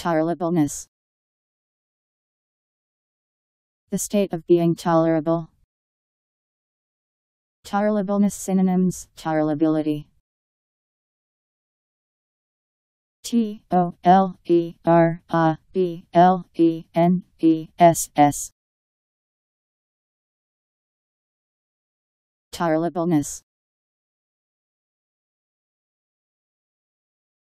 Tolerableness. The state of being tolerable. Tolerableness synonyms, tolerability. Tolerableness.